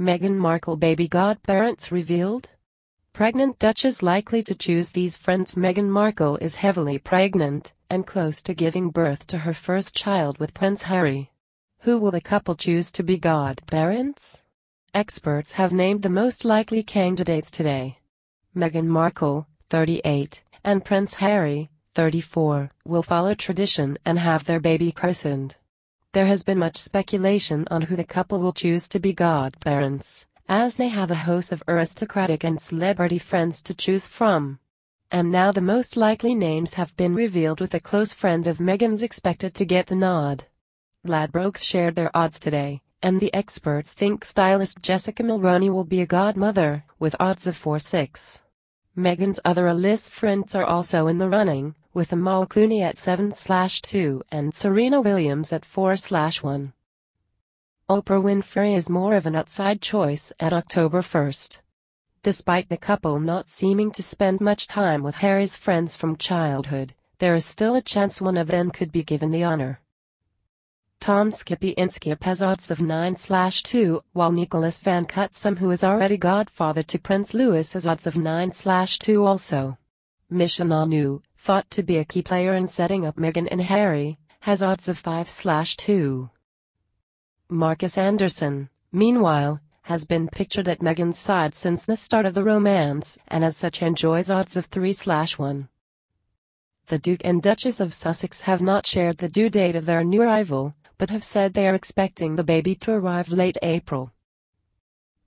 Meghan Markle baby godparents revealed? Pregnant Duchess likely to choose these friends. Meghan Markle is heavily pregnant and close to giving birth to her first child with Prince Harry. Who will the couple choose to be godparents? Experts have named the most likely candidates today. Meghan Markle, 38, and Prince Harry, 34, will follow tradition and have their baby christened. There has been much speculation on who the couple will choose to be godparents, as they have a host of aristocratic and celebrity friends to choose from. And now the most likely names have been revealed, with a close friend of Meghan's expected to get the nod. Ladbrokes shared their odds today, and the experts think stylist Jessica Mulroney will be a godmother, with odds of 4-6. Meghan's other A-list friends are also in the running, with Amal Clooney at 7/2 and Serena Williams at 4/1. Oprah Winfrey is more of an outside choice at October 1st. Despite the couple not seeming to spend much time with Harry's friends from childhood, there is still a chance one of them could be given the honor. Tom Skippy Inskip has odds of 9/2, while Nicholas Van Cutsem, who is already godfather to Prince Louis, has odds of 9/2 also. Misha Nonoo, thought to be a key player in setting up Meghan and Harry, has odds of 5/2. Marcus Anderson, meanwhile, has been pictured at Meghan's side since the start of the romance, and as such enjoys odds of 3/1. The Duke and Duchess of Sussex have not shared the due date of their new arrival, but have said they are expecting the baby to arrive late April.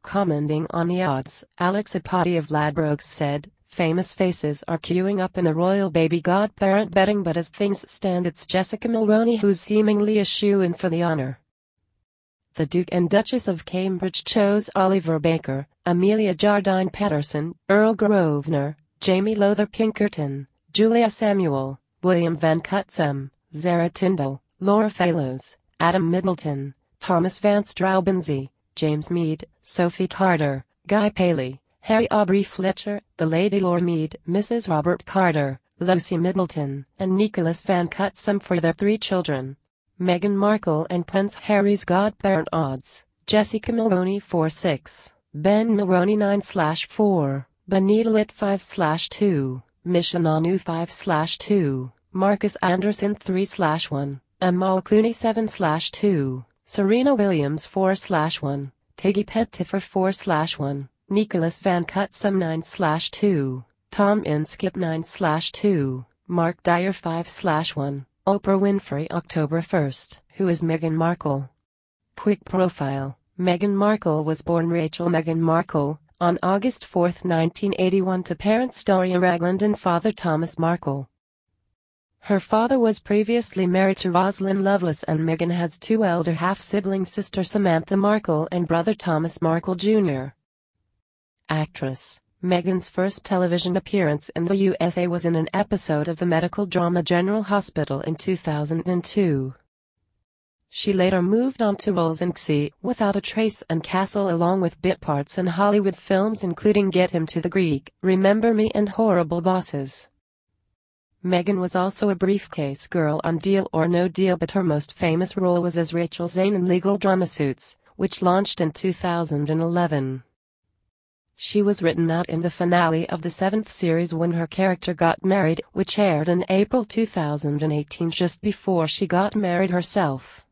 Commenting on the odds, Alex Apati of Ladbrokes said, "Famous faces are queuing up in the royal baby godparent betting, but as things stand, it's Jessica Mulroney who's seemingly a shoo-in for the honor." The Duke and Duchess of Cambridge chose Oliver Baker, Amelia Jardine Patterson, Earl Grosvenor, Jamie Lother Pinkerton, Julia Samuel, William Van Cutsem, Zara Tyndall, Laura Fallows, Adam Middleton, Thomas Van Straubenzee, James Mead, Sophie Carter, Guy Paley, Harry Aubrey Fletcher, the Lady Laura Meade, Mrs. Robert Carter, Lucy Middleton, and Nicholas Van Cutsem for their three children. Meghan Markle and Prince Harry's godparent odds: Jessica Mulroney 4/6, Ben Mulroney 9/4, Benita Litt 5/2, Misha Nonoo 5/2, Marcus Anderson 3/1, Amal Clooney 7/2, Serena Williams 4/1, Tiggy Pettifer 4/1. Nicholas Van Cutsem 9/2, Tom Inskip 9/2, Mark Dyer 5/1, Oprah Winfrey October 1st, who is Meghan Markle. Quick profile: Meghan Markle was born Rachel Meghan Markle on August 4, 1981, to parents Doria Ragland and father Thomas Markle. Her father was previously married to Rosalind Lovelace, and Meghan has two elder half-siblings, sister Samantha Markle and brother Thomas Markle Jr. Actress: Meghan's first television appearance in the USA was in an episode of the medical drama General Hospital in 2002. She later moved on to roles in Xi, Without a Trace and Castle, along with bit parts in Hollywood films including Get Him to the Greek, Remember Me and Horrible Bosses. Meghan was also a briefcase girl on Deal or No Deal, but her most famous role was as Rachel Zane in legal drama Suits, which launched in 2011. She was written out in the finale of the 7th series When Her Character Got Married, which aired in April 2018, just before she got married herself.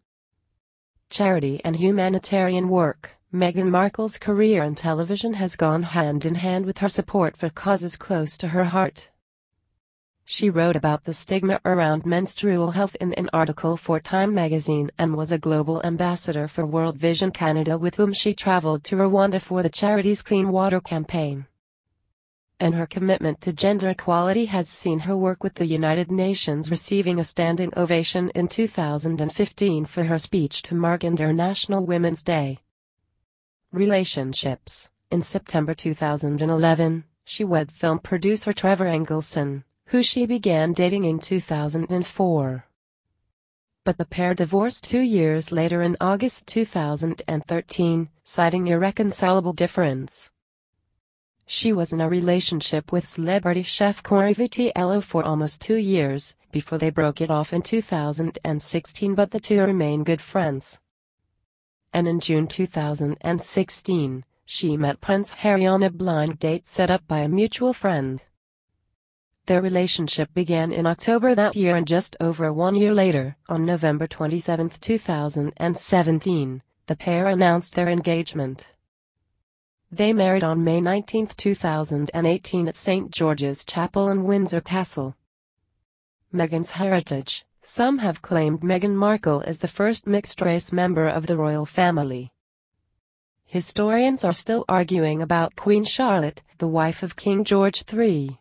Charity and humanitarian work: Meghan Markle's career in television has gone hand in hand with her support for causes close to her heart. She wrote about the stigma around menstrual health in an article for Time magazine, and was a global ambassador for World Vision Canada, with whom she traveled to Rwanda for the charity's Clean Water campaign. And her commitment to gender equality has seen her work with the United Nations, receiving a standing ovation in 2015 for her speech to mark International Women's Day. Relationships: in September 2011, she wed film producer Trevor Engelson, who she began dating in 2004. But the pair divorced 2 years later in August 2013, citing irreconcilable difference. She was in a relationship with celebrity chef Corey Vitiello for almost 2 years, before they broke it off in 2016, but the two remain good friends. and in June 2016, she met Prince Harry on a blind date set up by a mutual friend. Their relationship began in October that year, and just over 1 year later, on November 27, 2017, the pair announced their engagement. They married on May 19, 2018 at St. George's Chapel in Windsor Castle. Meghan's heritage. Some have claimed Meghan Markle is the first mixed-race member of the royal family. Historians are still arguing about Queen Charlotte, the wife of King George III.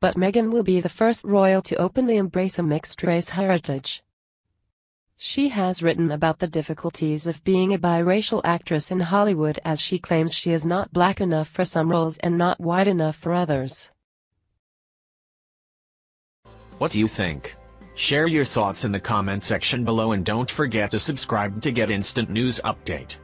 But Meghan will be the first royal to openly embrace a mixed-race heritage. She has written about the difficulties of being a biracial actress in Hollywood, as she claims she is not black enough for some roles and not white enough for others. What do you think? Share your thoughts in the comment section below, and don't forget to subscribe to get instant news update.